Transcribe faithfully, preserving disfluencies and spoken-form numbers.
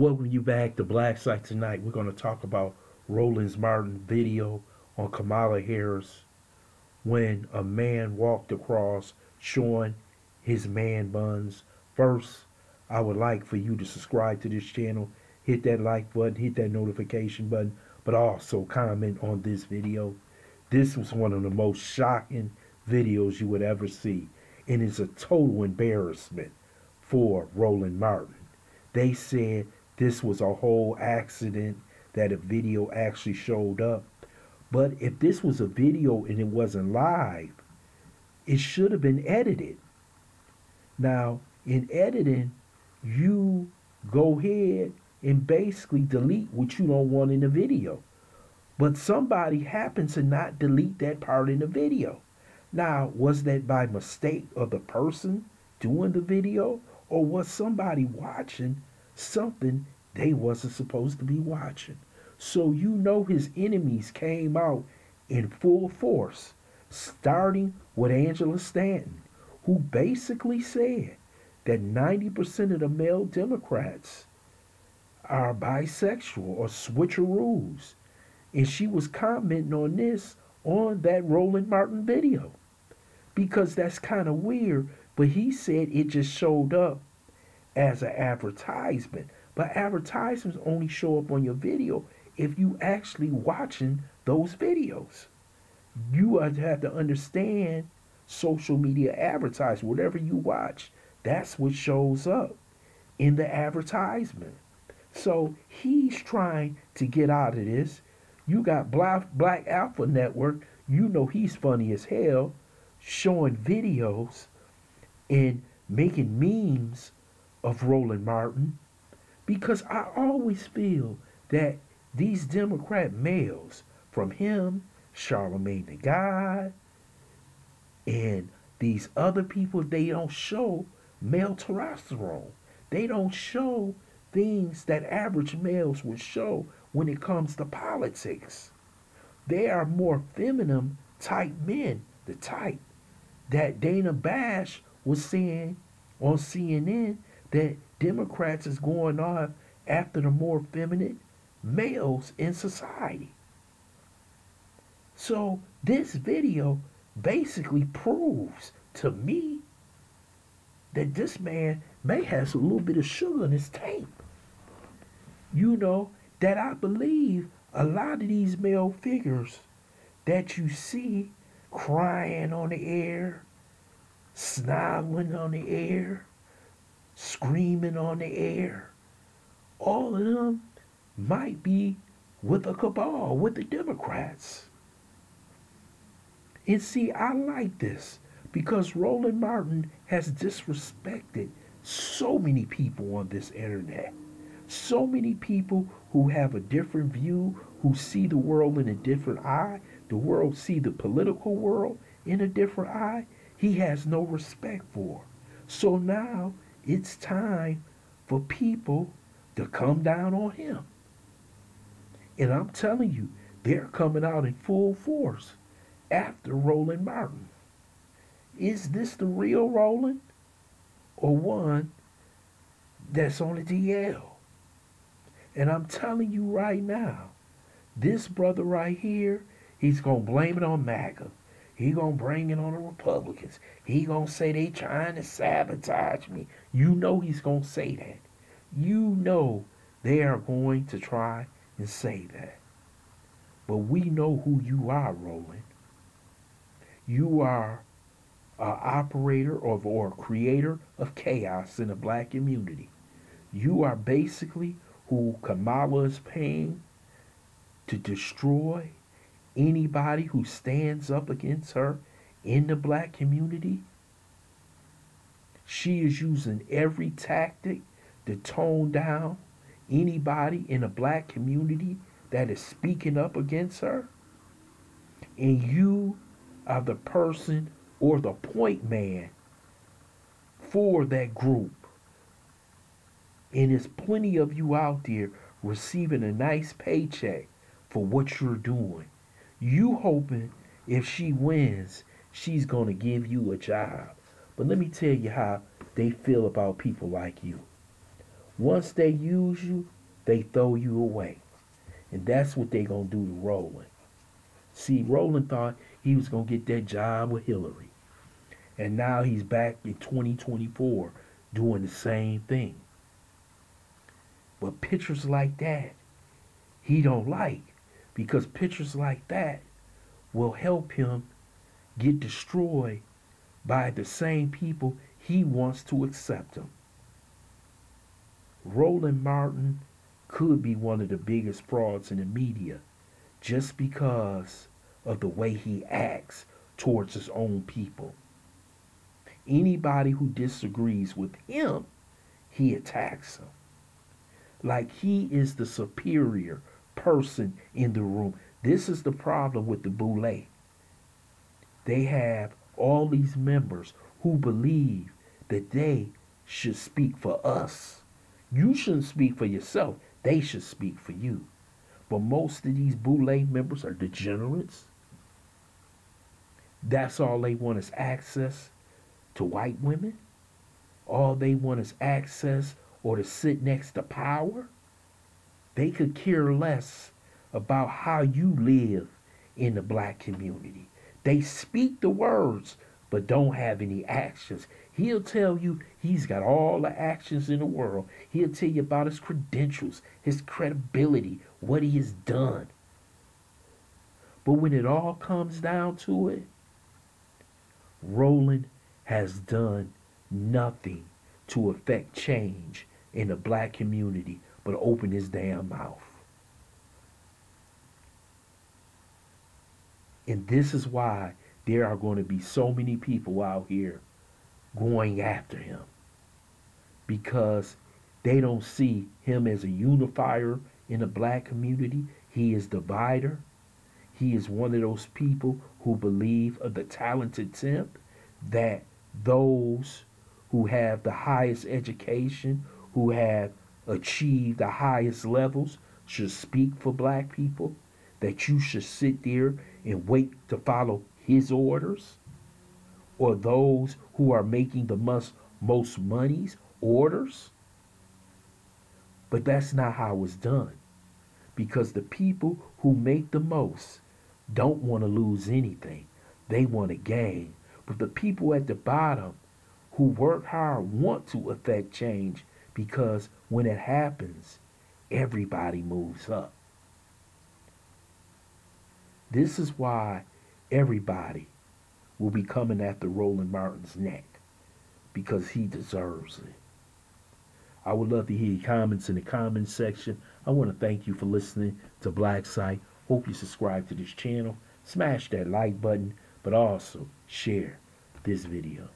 welcome you back to Blacksite. Tonight we're going to talk about Roland Martin's video on Kamala Harris when a man walked across showing his man buns. First, I would like for you to subscribe to this channel, hit that like button, hit that notification button, but also comment on this video. This was one of the most shocking videos you would ever see, and it's a total embarrassment for Roland Martin. They said this was a whole accident, that a video actually showed up. But if this was a video and it wasn't live, it should have been edited. Now, in editing, you go ahead and basically delete what you don't want in the video. But somebody happened to not delete that part in the video. Now, was that by mistake of the person doing the video? Or was somebody watching something they wasn't supposed to be watching? So you know his enemies came out in full force, starting with Angela Stanton, who basically said that ninety percent of the male Democrats are bisexual or switcheroos. And she was commenting on this on that Roland Martin video, because that's kind of weird. But he said it just showed up as an advertisement. But advertisements only show up on your video if you actually watching those videos. You have to understand social media advertising. Whatever you watch, that's what shows up in the advertisement. So he's trying to get out of this. You got Black, Black Alpha Network. You know he's funny as hell, showing videos and making memes of Roland Martin, because I always feel that these Democrat males, from him, Charlemagne the God, and these other people, they don't show male testosterone. They don't show things that average males would show when it comes to politics. They are more feminine type men, the type that Dana Bash was saying on C N N, that Democrats is going on after the more feminine males in society. So this video basically proves to me that this man may have a little bit of sugar in his tank. You know, that I believe a lot of these male figures that you see crying on the air, snobbing on the air, screaming on the air, all of them might be with a cabal, with the Democrats. And see, I like this, because Roland Martin has disrespected so many people on this internet. So many people who have a different view, who see the world in a different eye. The world see the political world in a different eye. He has no respect for. So now it's time for people to come down on him. And I'm telling you, they're coming out in full force after Roland Martin. Is this the real Roland, or one that's on the D L? And I'm telling you right now, this brother right here, he's going to blame it on MAGA. He gonna bring it on the Republicans. He gonna say they trying to sabotage me. You know he's gonna say that. You know they are going to try and say that. But we know who you are, Roland. You are an operator of, or a creator of chaos in the black community. You are basically who Kamala is paying to destroy anybody who stands up against her in the black community. She is using every tactic to tone down anybody in the black community that is speaking up against her. And you are the person, or the point man, for that group. And there's plenty of you out there receiving a nice paycheck for what you're doing. You hoping if she wins, she's going to give you a job. But let me tell you how they feel about people like you. Once they use you, they throw you away. And that's what they're going to do to Roland. See, Roland thought he was going to get that job with Hillary. And now he's back in twenty twenty-four doing the same thing. But pictures like that, he don't like. Because pictures like that will help him get destroyed by the same people he wants to accept him. Roland Martin could be one of the biggest frauds in the media just because of the way he acts towards his own people. Anybody who disagrees with him, he attacks them. Like he is the superior person in the room. This is the problem with the Boulay. They have all these members who believe that they should speak for us. You shouldn't speak for yourself. They should speak for you. But most of these Boulay members are degenerates. That's all they want is access to white women. All they want is access or to sit next to power. They could care less about how you live in the black community. They speak the words, but don't have any actions. He'll tell you he's got all the actions in the world. He'll tell you about his credentials, his credibility, what he has done. But when it all comes down to it, Roland has done nothing to affect change in the black community but open his damn mouth. And this is why there are going to be so many people out here going after him, because they don't see him as a unifier in the black community. He is divider. He is one of those people who believe of the talented temp that those who have the highest education, who have achieved the highest levels, should speak for black people, that you should sit there and wait to follow his orders, or those who are making the most, most monies, orders. But that's not how it's done, because the people who make the most don't want to lose anything. They want to gain. But the people at the bottom who work hard want to affect change, because when it happens, everybody moves up. This is why everybody will be coming after Roland Martin's neck, because he deserves it. I would love to hear your comments in the comments section. I want to thank you for listening to Blacksite. Hope you subscribe to this channel. Smash that like button, but also share this video.